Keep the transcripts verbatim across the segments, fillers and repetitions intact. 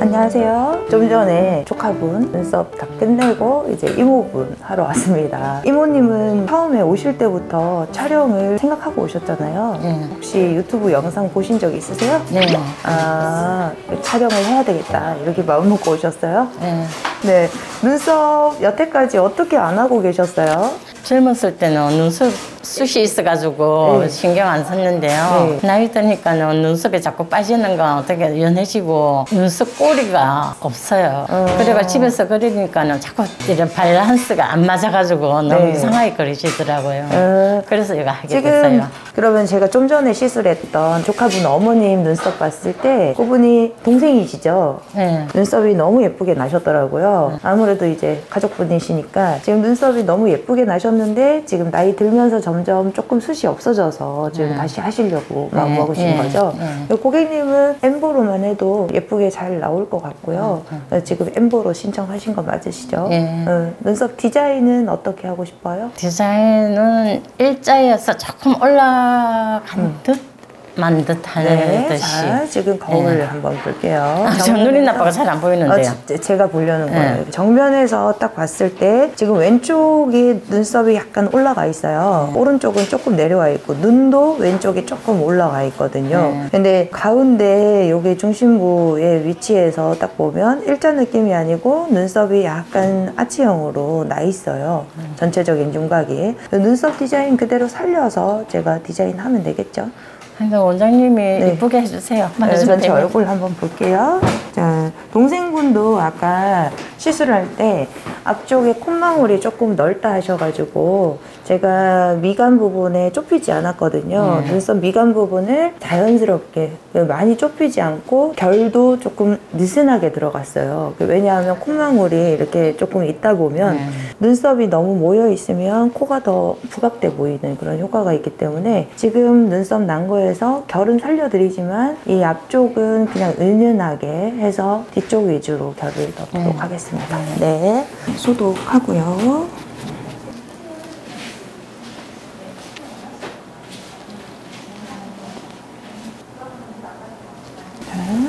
안녕하세요. 좀 전에 조카분 눈썹 다 끝내고 이제 이모분 하러 왔습니다. 이모님은 처음에 오실 때부터 촬영을 생각하고 오셨잖아요. 네. 혹시 유튜브 영상 보신 적 있으세요? 네. 아, 촬영을 해야 되겠다 이렇게 마음먹고 오셨어요? 네. 네. 눈썹 여태까지 어떻게 안 하고 계셨어요? 젊었을 때는 눈썹 숱이 있어가지고 네. 신경 안 썼는데요. 네. 나이 드니까는 눈썹에 자꾸 빠지는 건 어떻게 연해지고 눈썹 꼬리가 없어요. 어. 그래가 집에서 그리니까는 자꾸 이런 밸런스가 안 맞아가지고 네. 너무 이상하게 그리시더라고요. 어. 그래서 이거 하게 지금 됐어요. 그러면 제가 좀 전에 시술했던 조카분 어머님 눈썹 봤을 때 그분이 동생이시죠? 네. 눈썹이 너무 예쁘게 나셨더라고요. 네. 아무래도 이제 가족분이시니까 지금 눈썹이 너무 예쁘게 나셨는데 지금 나이 들면서 점 점점 조금 숱이 없어져서 지금 네. 다시 하시려고 마음 네. 먹으신 네. 거죠. 네. 고객님은 엠보로만 해도 예쁘게 잘 나올 것 같고요. 네. 지금 엠보로 신청하신 거 맞으시죠? 네. 네. 눈썹 디자인은 어떻게 하고 싶어요? 디자인은 일자여서 조금 올라간 듯? 음. 만 듯하는 듯이. 자, 지금 거울을 네. 한번 볼게요. 아, 전 눈이 나빠서 잘 안 보이는데요. 어, 제가 보려는 네. 거예요. 정면에서 딱 봤을 때 지금 왼쪽이 눈썹이 약간 올라가 있어요. 네. 오른쪽은 조금 내려와 있고 눈도 왼쪽이 조금 올라가 있거든요. 네. 근데 가운데 여기 중심부의 위치에서 딱 보면 일자 느낌이 아니고 눈썹이 약간 아치형으로 나 있어요. 네. 전체적인 윤곽이. 눈썹 디자인 그대로 살려서 제가 디자인하면 되겠죠. 원장님이 예쁘게 네. 해주세요. 일단 제 얼굴 한번 볼게요. 자, 동생분도 아까 시술할 때 앞쪽에 콧망울이 조금 넓다 하셔가지고 제가 미간 부분에 좁히지 않았거든요. 네. 눈썹 미간 부분을 자연스럽게 많이 좁히지 않고 결도 조금 느슨하게 들어갔어요. 왜냐하면 콧망울이 이렇게 조금 있다 보면 네. 눈썹이 너무 모여 있으면 코가 더 부각돼 보이는 그런 효과가 있기 때문에 지금 눈썹 난 거에서 결은 살려드리지만 이 앞쪽은 그냥 은은하게 해서 뒤쪽 위주로 결을 넣도록 네. 하겠습니다. 네, 소독하고요.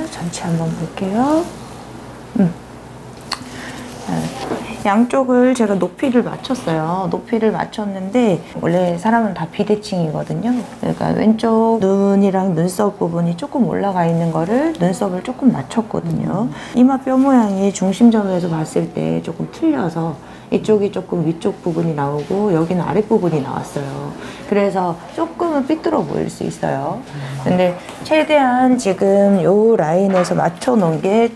전체 한번 볼게요. 음. 양쪽을 제가 높이를 맞췄어요. 높이를 맞췄는데 원래 사람은 다 비대칭이거든요. 그러니까 왼쪽 눈이랑 눈썹 부분이 조금 올라가 있는 거를 눈썹을 조금 맞췄거든요. 이마 뼈 모양이 중심점에서 봤을 때 조금 틀려서 이쪽이 조금 위쪽 부분이 나오고 여기는 아랫부분이 나왔어요. 그래서 조금은 삐뚤어 보일 수 있어요. 근데 최대한 지금 요 라인에서 맞춰 놓은 게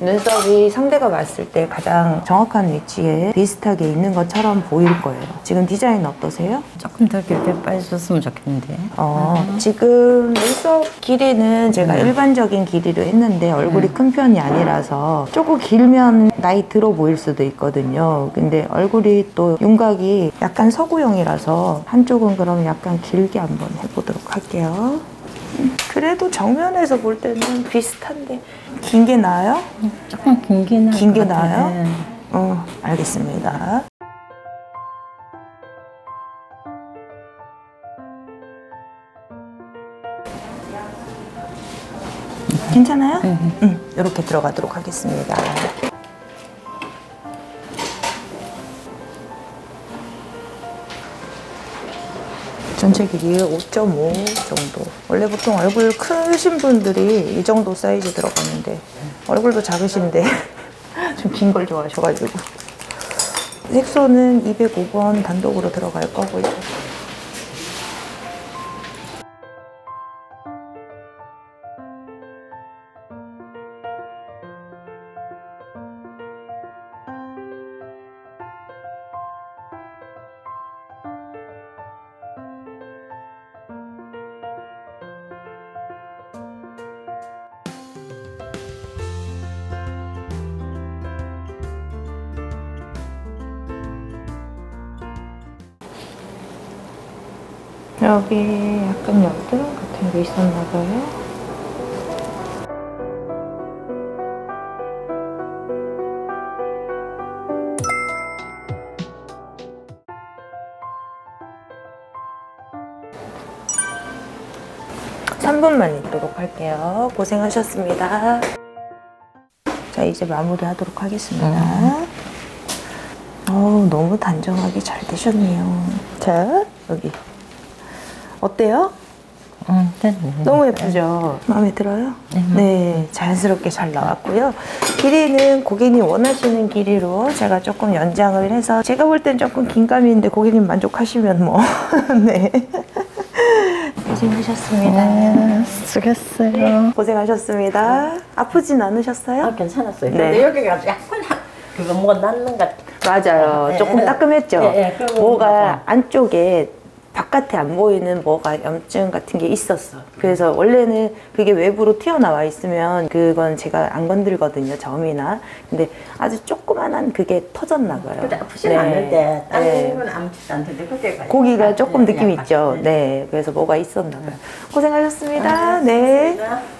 눈썹이 상대가 봤을 때 가장 정확한 위치에 비슷하게 있는 것처럼 보일 거예요. 지금 디자인 어떠세요? 조금 더 길게 빠졌으면 좋겠는데. 어, 음. 지금 눈썹 길이는 제가 음. 일반적인 길이로 했는데 얼굴이 음. 큰 편이 아니라서 조금 길면 나이 들어 보일 수도 있거든요. 근데 얼굴이 또 윤곽이 약간 서구형이라서 한쪽은 그럼 약간 길게 한번 해보도록 할게요. 그래도 정면에서 볼 때는 비슷한데 긴 게 나아요? 조금 긴 게 나아요. 긴 게 나아요? 네. 어, 알겠습니다. 괜찮아요? 응, 응. 이렇게 들어가도록 하겠습니다. 전체 길이 오 점 오 정도. 원래 보통 얼굴 크신 분들이 이 정도 사이즈 들어가는데 얼굴도 작으신데 좀 긴 걸 좋아하셔가지고. 색소는 이백오 번 단독으로 들어갈 거고요. 여기 약간 열등 같은 게 있었나 봐요. 삼 분만 있도록 할게요. 고생하셨습니다. 자, 이제 마무리하도록 하겠습니다. 음. 어우, 너무 단정하게 잘 되셨네요. 자, 여기 어때요? 음, 네, 네, 너무 예쁘죠? 네. 마음에 들어요? 네, 네, 자연스럽게 잘 나왔고요. 길이는 고객님 원하시는 길이로 제가 조금 연장을 해서, 제가 볼 땐 조금 긴 감인데 고객님 만족하시면 뭐. 네. 고생하셨습니다. 수고했어요. 네. 고생하셨습니다. 네. 아프진 않으셨어요? 아, 괜찮았어요. 네. 근데 여기가 약간 그거 뭐가 낫는 것 같아요. 맞아요. 네. 조금 따끔했죠? 네. 네. 뭐가 안쪽에 바깥에 안 보이는 뭐가 염증 같은 게 있었어. 그래서 원래는 그게 외부로 튀어나와 있으면 그건 제가 안 건들거든요, 점이나. 근데 아주 조그만한 그게 터졌나 봐요. 근데 아프진 네. 않는데 다른 건 아무것도 안 되는데 고기가 아, 조금 네, 느낌 네, 있죠. 네. 네, 그래서 뭐가 있었나 봐요. 고생하셨습니다. 아, 네.